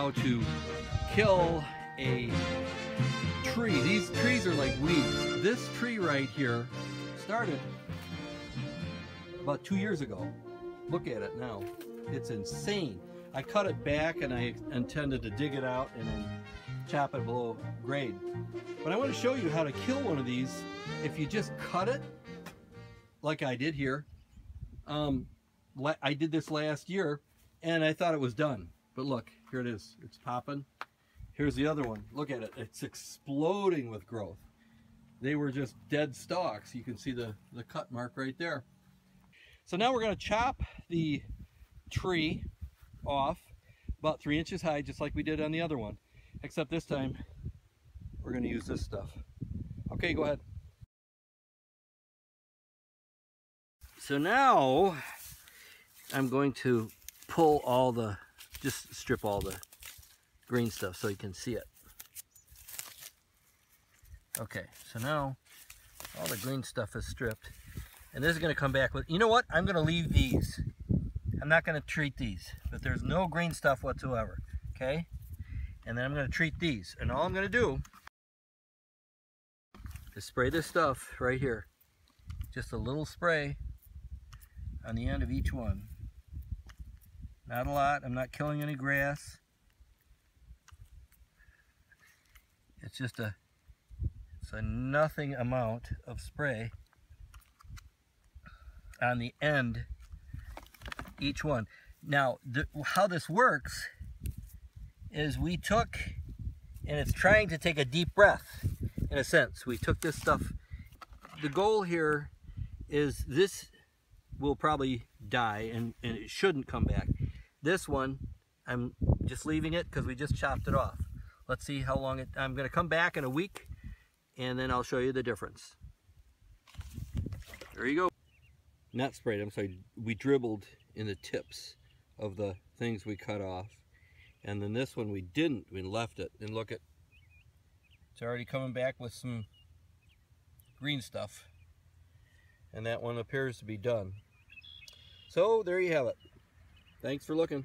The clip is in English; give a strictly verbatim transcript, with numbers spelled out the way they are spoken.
how to kill a tree. These trees are like weeds. This tree right here started about two years ago. Look at it now. It's insane. I cut it back and I intended to dig it out and then chop it below grade. But I want to show you how to kill one of these if you just cut it like I did here. Um, I did this last year and I thought it was done. But look, here it is. It's popping. Here's the other one. Look at it. It's exploding with growth. They were just dead stalks. You can see the, the cut mark right there. So now we're going to chop the tree off about three inches high, just like we did on the other one. Except this time, we're going to use this stuff. Okay, go ahead. So now, I'm going to pull all the, just strip all the green stuff so you can see it. Okay, so now all the green stuff is stripped. And this is going to come back with, you know what? I'm going to leave these. I'm not going to treat these, but there's no green stuff whatsoever, okay? And then I'm going to treat these. And all I'm going to do is spray this stuff right here. Just a little spray on the end of each one. Not a lot. I'm not killing any grass. It's just a, it's a nothing amount of spray on the end each one. Now, the, how this works is we took, and it's trying to take a deep breath, in a sense. We took this stuff. The goal here is this will probably die, and, and it shouldn't come back. This one, I'm just leaving it because we just chopped it off. Let's see how long it, I'm gonna come back in a week, and then I'll show you the difference. There you go. Not sprayed, I'm sorry, we dribbled in the tips of the things we cut off. And then this one we didn't, we left it. And look at, it's already coming back with some green stuff. And that one appears to be done. So there you have it. Thanks for looking.